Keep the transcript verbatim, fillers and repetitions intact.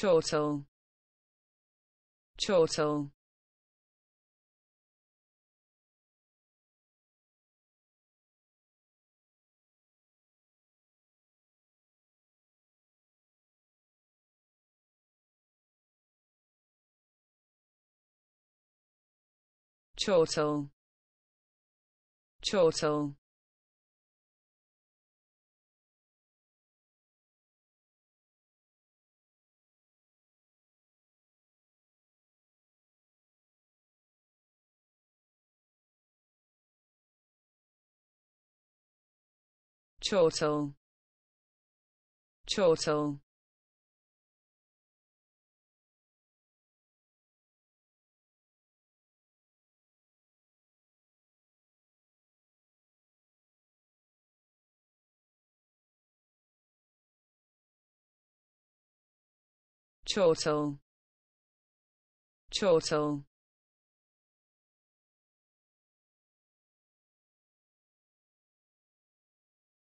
Chortle, Chortle, Chortle, Chortle. Chortle, Chortle, Chortle, Chortle.